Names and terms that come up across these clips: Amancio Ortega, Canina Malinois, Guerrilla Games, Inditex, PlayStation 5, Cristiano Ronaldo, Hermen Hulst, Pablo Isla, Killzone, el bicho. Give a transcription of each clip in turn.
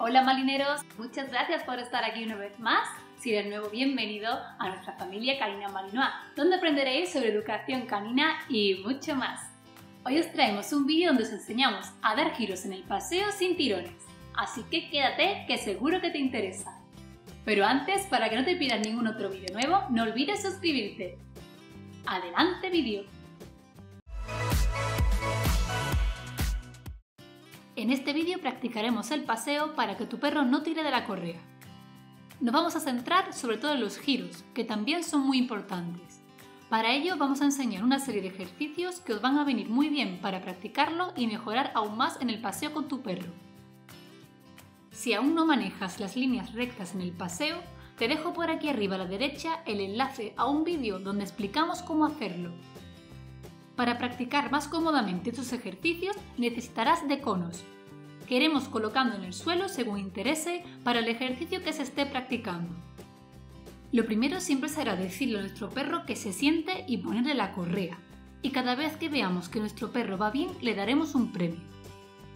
Hola malineros, muchas gracias por estar aquí una vez más. Si eres nuevo, bienvenido a nuestra familia Canina Malinois, donde aprenderéis sobre educación canina y mucho más. Hoy os traemos un vídeo donde os enseñamos a dar giros en el paseo sin tirones, así que quédate que seguro que te interesa. Pero antes, para que no te pierdas ningún otro vídeo nuevo, no olvides suscribirte. ¡Adelante vídeo! En este vídeo practicaremos el paseo para que tu perro no tire de la correa. Nos vamos a centrar sobre todo en los giros, que también son muy importantes. Para ello vamos a enseñar una serie de ejercicios que os van a venir muy bien para practicarlo y mejorar aún más en el paseo con tu perro. Si aún no manejas las líneas rectas en el paseo, te dejo por aquí arriba a la derecha el enlace a un vídeo donde explicamos cómo hacerlo. Para practicar más cómodamente estos ejercicios necesitarás de conos, que iremos colocando en el suelo según interese para el ejercicio que se esté practicando. Lo primero siempre será decirle a nuestro perro que se siente y ponerle la correa, y cada vez que veamos que nuestro perro va bien le daremos un premio.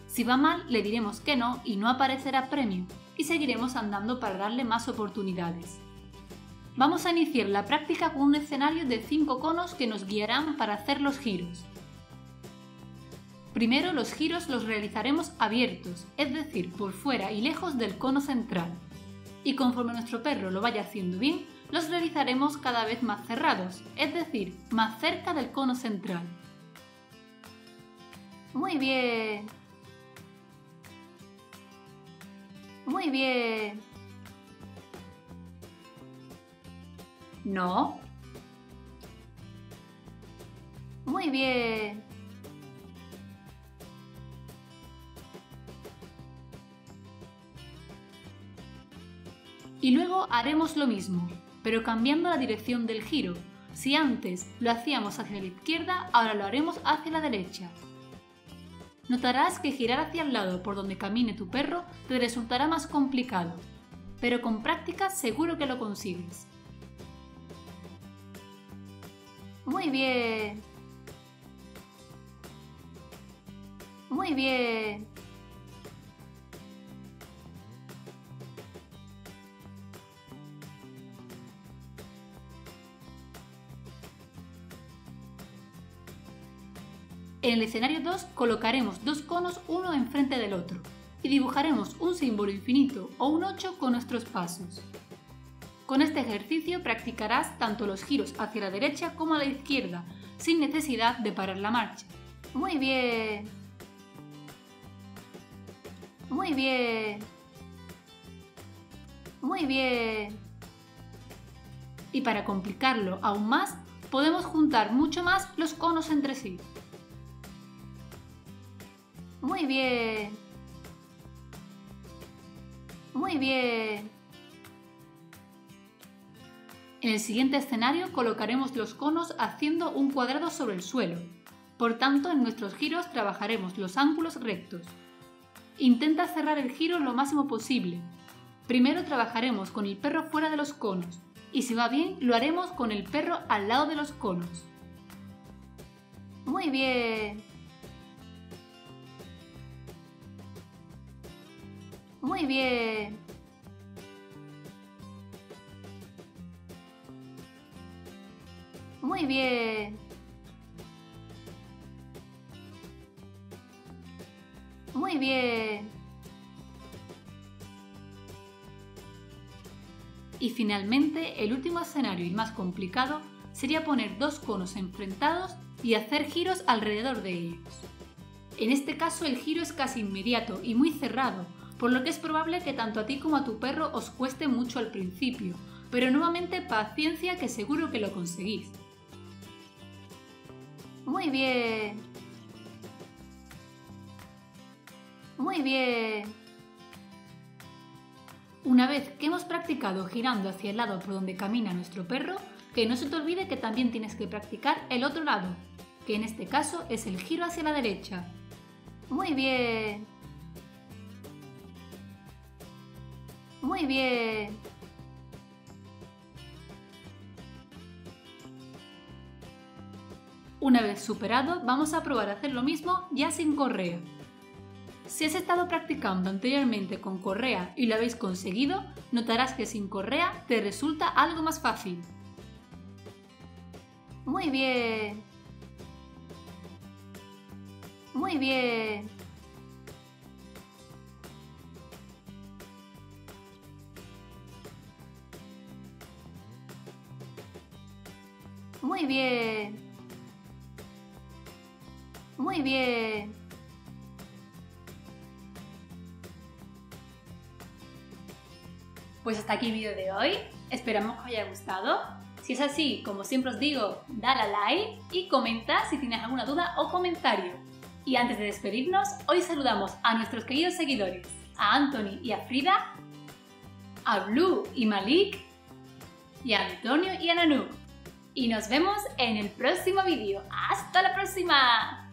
Si va mal, le diremos que no y no aparecerá premio, y seguiremos andando para darle más oportunidades. Vamos a iniciar la práctica con un escenario de 5 conos que nos guiarán para hacer los giros. Primero, los giros los realizaremos abiertos, es decir, por fuera y lejos del cono central. Y conforme nuestro perro lo vaya haciendo bien, los realizaremos cada vez más cerrados, es decir, más cerca del cono central. ¡Muy bien! ¡Muy bien! ¡No! ¡Muy bien! Y luego haremos lo mismo, pero cambiando la dirección del giro. Si antes lo hacíamos hacia la izquierda, ahora lo haremos hacia la derecha. Notarás que girar hacia el lado por donde camine tu perro te resultará más complicado, pero con práctica seguro que lo consigues. ¡Muy bien! ¡Muy bien! En el escenario 2 colocaremos 2 conos uno enfrente del otro y dibujaremos un símbolo infinito o un 8 con nuestros pasos. Con este ejercicio practicarás tanto los giros hacia la derecha como a la izquierda, sin necesidad de parar la marcha. ¡Muy bien! ¡Muy bien! ¡Muy bien! Y para complicarlo aún más, podemos juntar mucho más los conos entre sí. ¡Muy bien! ¡Muy bien! En el siguiente escenario colocaremos los conos haciendo un cuadrado sobre el suelo. Por tanto, en nuestros giros trabajaremos los ángulos rectos. Intenta cerrar el giro lo máximo posible. Primero trabajaremos con el perro fuera de los conos y si va bien lo haremos con el perro al lado de los conos. ¡Muy bien! ¡Muy bien! ¡Muy bien! ¡Muy bien! Y finalmente, el último escenario y más complicado sería poner 2 conos enfrentados y hacer giros alrededor de ellos. En este caso el giro es casi inmediato y muy cerrado, por lo que es probable que tanto a ti como a tu perro os cueste mucho al principio, pero nuevamente paciencia que seguro que lo conseguís. ¡Muy bien! ¡Muy bien! Una vez que hemos practicado girando hacia el lado por donde camina nuestro perro, que no se te olvide que también tienes que practicar el otro lado, que en este caso es el giro hacia la derecha. ¡Muy bien! ¡Muy bien! Una vez superado, vamos a probar a hacer lo mismo ya sin correa. Si has estado practicando anteriormente con correa y lo habéis conseguido, notarás que sin correa te resulta algo más fácil. ¡Muy bien! ¡Muy bien! ¡Muy bien! ¡Muy bien! Pues hasta aquí el vídeo de hoy, esperamos que os haya gustado. Si es así, como siempre os digo, dale a like y comenta si tienes alguna duda o comentario. Y antes de despedirnos, hoy saludamos a nuestros queridos seguidores, a Anthony y a Frida, a Blue y Malik, y a Antonio y a Nanu. Y nos vemos en el próximo vídeo. ¡Hasta la próxima!